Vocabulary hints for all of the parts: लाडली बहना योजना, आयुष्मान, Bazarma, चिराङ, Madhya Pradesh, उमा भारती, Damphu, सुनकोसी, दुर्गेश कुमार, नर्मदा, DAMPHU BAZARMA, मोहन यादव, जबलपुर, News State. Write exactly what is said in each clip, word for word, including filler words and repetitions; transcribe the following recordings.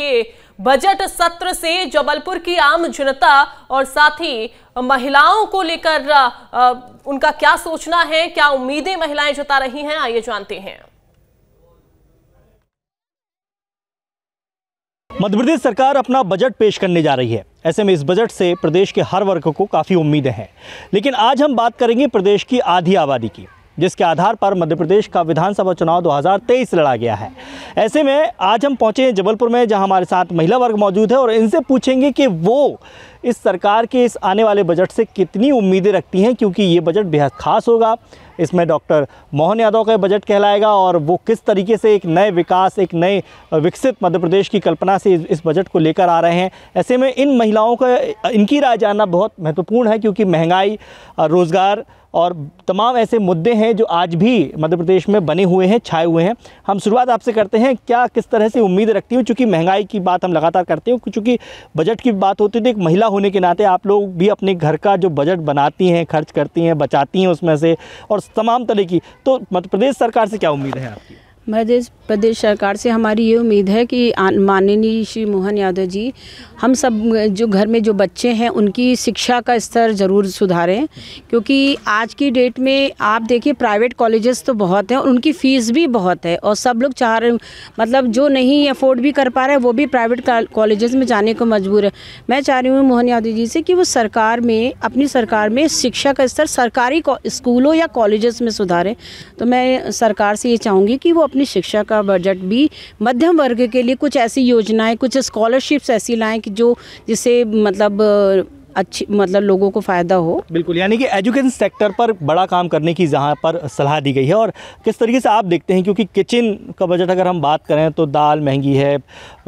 के बजट सत्र से जबलपुर की आम जनता और साथ ही महिलाओं को लेकर उनका क्या सोचना है, क्या उम्मीदें महिलाएं जता रही हैं, आइए जानते हैं। मध्य प्रदेश सरकार अपना बजट पेश करने जा रही है, ऐसे में इस बजट से प्रदेश के हर वर्ग को काफ़ी उम्मीदें हैं। लेकिन आज हम बात करेंगे प्रदेश की आधी आबादी की, जिसके आधार पर मध्य प्रदेश का विधानसभा चुनाव दो हज़ार तेईस लड़ा गया है। ऐसे में आज हम पहुंचे हैं जबलपुर में, जहां हमारे साथ महिला वर्ग मौजूद है और इनसे पूछेंगे कि वो इस सरकार के इस आने वाले बजट से कितनी उम्मीदें रखती हैं, क्योंकि ये बजट बेहद खास होगा। इसमें डॉक्टर मोहन यादव का बजट कहलाएगा और वो किस तरीके से एक नए विकास, एक नए विकसित मध्य प्रदेश की कल्पना से इस बजट को लेकर आ रहे हैं। ऐसे में इन महिलाओं का, इनकी राय जानना बहुत महत्वपूर्ण है, क्योंकि महंगाई, रोज़गार और तमाम ऐसे मुद्दे हैं जो आज भी मध्य प्रदेश में बने हुए हैं, छाए हुए हैं। हम शुरुआत आपसे करते हैं, क्या किस तरह से उम्मीद रखती हूँ, चूँकि महंगाई की बात हम लगातार करते हैं, चूँकि बजट की बात होती है तो एक महिला होने के नाते आप लोग भी अपने घर का जो बजट बनाती हैं, खर्च करती हैं, बचाती हैं उसमें से, और तमाम तरह की, तो मध्य प्रदेश सरकार से क्या उम्मीद है आपकी? मध्य प्रदेश सरकार से हमारी ये उम्मीद है कि माननीय श्री मोहन यादव जी हम सब जो घर में जो बच्चे हैं उनकी शिक्षा का स्तर ज़रूर सुधारें, क्योंकि आज की डेट में आप देखिए प्राइवेट कॉलेजेस तो बहुत हैं और उनकी फ़ीस भी बहुत है और सब लोग चाह रहे, मतलब जो नहीं अफोर्ड भी कर पा रहे हैं वो भी प्राइवेट कॉलेजेस में जाने को मजबूर है। मैं चाह रही हूँ मोहन यादव जी से कि वो सरकार में, अपनी सरकार में शिक्षा का स्तर सरकारी स्कूलों या कॉलेजेस में सुधारें। तो मैं सरकार से ये चाहूँगी कि वो शिक्षा का बजट भी मध्यम वर्ग के लिए कुछ ऐसी योजनाएं, कुछ स्कॉलरशिप्स ऐसी लाएं कि जो, जिससे मतलब अच्छी, मतलब लोगों को फ़ायदा हो। बिल्कुल, यानी कि एजुकेशन सेक्टर पर बड़ा काम करने की जहां पर सलाह दी गई है। और किस तरीके से आप देखते हैं, क्योंकि किचन का बजट अगर हम बात करें तो दाल महंगी है,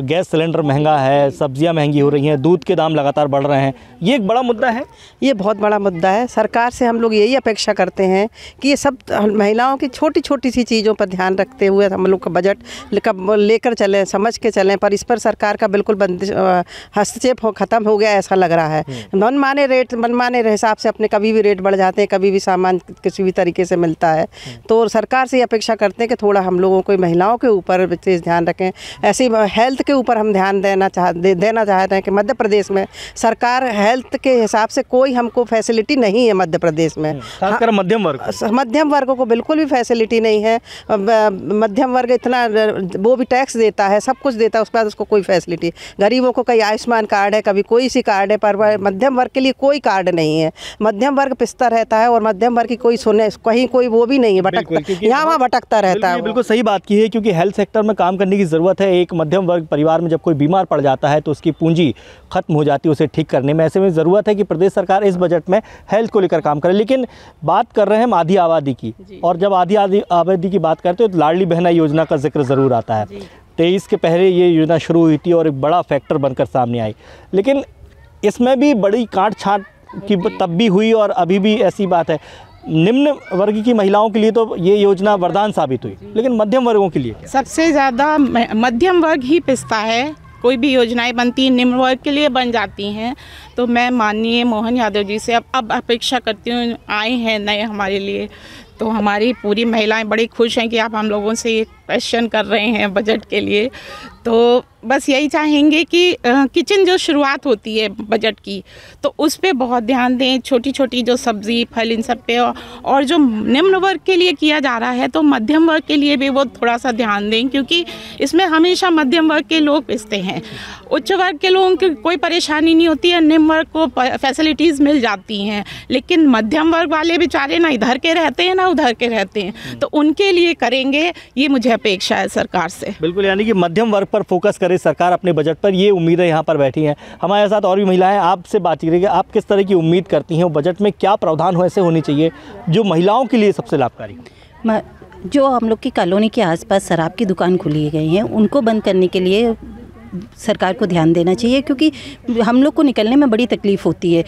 गैस सिलेंडर महंगा है, सब्जियां महंगी हो रही हैं, दूध के दाम लगातार बढ़ रहे हैं, ये एक बड़ा मुद्दा है। ये बहुत बड़ा मुद्दा है। सरकार से हम लोग यही अपेक्षा करते हैं कि ये सब महिलाओं की छोटी छोटी सी चीज़ों पर ध्यान रखते हुए हम लोग का बजट लेकर चलें, समझ के चलें, पर इस पर सरकार का बिल्कुल हस्तक्षेप ख़त्म हो गया ऐसा लग रहा है। मनमाने रेट, मनमाने हिसाब से अपने कभी भी रेट बढ़ जाते हैं, कभी भी सामान किसी भी तरीके से मिलता है। तो सरकार से ये अपेक्षा करते हैं कि थोड़ा हम लोगों को, महिलाओं के ऊपर विशेष ध्यान रखें। ऐसे हेल्थ के ऊपर हम ध्यान देना चाह दे, देना चाहते हैं कि मध्य प्रदेश में सरकार हेल्थ के हिसाब से कोई हमको फैसिलिटी नहीं है मध्य प्रदेश में, खासकर मध्यम वर्ग, मध्यम वर्गों को बिल्कुल भी फैसिलिटी नहीं है। मध्यम वर्ग इतना, वो भी टैक्स देता है, सब कुछ देता है, उसके बाद उसको कोई फैसिलिटी, गरीबों को कई आयुष्मान कार्ड है, कभी कोई सी कार्ड है, पर मध्यम वर्ग के लिए कोई कार्ड नहीं है। मध्यम वर्ग पिसता रहता है और मध्यम वर्ग की कोई सुने, कहीं कोई वो भी नहीं है, भटकता यहाँ वहाँ भटकता रहता है। बिल्कुल सही बात की है, क्योंकि हेल्थ सेक्टर में काम करने की ज़रूरत है। एक मध्यम वर्ग परिवार में जब कोई बीमार पड़ जाता है तो उसकी पूंजी खत्म हो जाती है उसे ठीक करने में। ऐसे में ज़रूरत है कि प्रदेश सरकार इस बजट में हेल्थ को लेकर काम करे। लेकिन बात कर रहे हैं हम आधी आबादी की, और जब आधी आबादी की बात करते हैं तो लाडली बहना योजना का जिक्र ज़रूर आता है। तेईस के पहले ये योजना शुरू हुई थी और एक बड़ा फैक्टर बनकर सामने आई, लेकिन इसमें भी बड़ी काट छाँट की तब भी हुई और अभी भी ऐसी बात है। निम्न वर्ग की महिलाओं के लिए तो ये योजना वरदान साबित हुई, लेकिन मध्यम वर्गों के लिए सबसे ज़्यादा मध्यम वर्ग ही पिसता है। कोई भी योजनाएं बनती हैं निम्न वर्ग के लिए बन जाती हैं। तो मैं माननीय मोहन यादव जी से अब अब अपेक्षा करती हूँ, आए हैं नए हमारे लिए, तो हमारी पूरी महिलाएं बड़ी खुश हैं कि आप हम लोगों से ये क्वेश्चन कर रहे हैं बजट के लिए। तो बस यही चाहेंगे कि किचन जो शुरुआत होती है बजट की, तो उस पे बहुत ध्यान दें, छोटी छोटी जो सब्ज़ी, फल, इन सब पे, और जो निम्न वर्ग के लिए किया जा रहा है तो मध्यम वर्ग के लिए भी वो थोड़ा सा ध्यान दें, क्योंकि इसमें हमेशा मध्यम वर्ग के लोग पिसते हैं। उच्च वर्ग के लोगों की कोई परेशानी नहीं होती है, निम्न वर्ग को फैसिलिटीज़ मिल जाती हैं, लेकिन मध्यम वर्ग वाले बेचारे ना इधर के रहते हैं ना उधर के रहते हैं, तो उनके लिए करेंगे, ये मुझे अपेक्षा है सरकार से। बिल्कुल, यानी कि मध्यम वर्ग पर फोकस करे सरकार अपने बजट पर, ये उम्मीदें यहाँ पर बैठी हैं। हमारे साथ और भी महिलाएं, आपसे बात करेंगे, आप किस तरह की उम्मीद करती हैं, बजट में क्या प्रावधान हो ऐसे होनी चाहिए जो महिलाओं के लिए सबसे लाभकारी? जो हम लोग की कॉलोनी के आसपास शराब की दुकान खुली गई हैं उनको बंद करने के लिए सरकार को ध्यान देना चाहिए, क्योंकि हम लोग को निकलने में बड़ी तकलीफ़ होती है,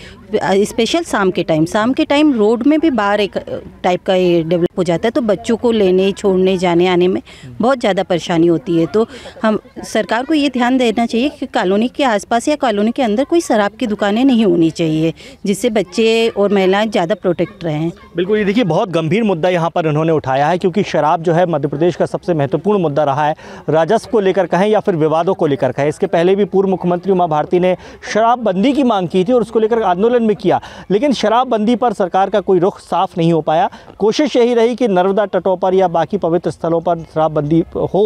स्पेशल शाम के टाइम। शाम के टाइम रोड में भी बाहर एक टाइप का ये डेवलप हो जाता है, तो बच्चों को लेने छोड़ने जाने आने में बहुत ज़्यादा परेशानी होती है। तो हम सरकार को ये ध्यान देना चाहिए कि कॉलोनी के आसपास या कॉलोनी के अंदर कोई शराब की दुकानें नहीं होनी चाहिए, जिससे बच्चे और महिलाएँ ज़्यादा प्रोटेक्ट रहें। बिल्कुल, ये देखिए बहुत गंभीर मुद्दा यहाँ पर उन्होंने उठाया है, क्योंकि शराब जो है मध्य प्रदेश का सबसे महत्वपूर्ण मुद्दा रहा है, राजस्व को लेकर कहें या फिर विवादों को लेकर रखा है। इसके पहले भी पूर्व मुख्यमंत्री उमा भारती ने शराबबंदी की मांग की थी और उसको लेकर आंदोलन भी किया, लेकिन शराबबंदी पर सरकार का कोई रुख साफ नहीं हो पाया। कोशिश यही रही कि नर्मदा तटों पर या बाकी पवित्र स्थलों पर शराबबंदी हो।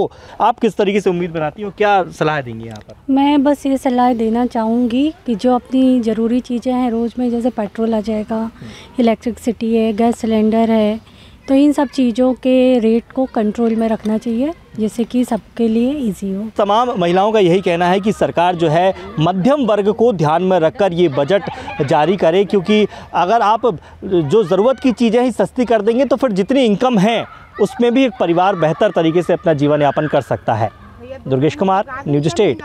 आप किस तरीके से उम्मीद बनाती हो, क्या सलाह देंगी यहाँ पर? मैं बस ये सलाह देना चाहूँगी कि जो अपनी ज़रूरी चीज़ें हैं रोज़ में, जैसे पेट्रोल आ जाएगा, इलेक्ट्रिसिटी है, गैस सिलेंडर है, तो इन सब चीज़ों के रेट को कंट्रोल में रखना चाहिए जैसे कि सबके लिए इजी हो। तमाम महिलाओं का यही कहना है कि सरकार जो है मध्यम वर्ग को ध्यान में रखकर ये बजट जारी करे, क्योंकि अगर आप जो ज़रूरत की चीज़ें ही सस्ती कर देंगे तो फिर जितनी इनकम है उसमें भी एक परिवार बेहतर तरीके से अपना जीवन यापन कर सकता है। दुर्गेश कुमार, news state,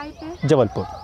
जबलपुर।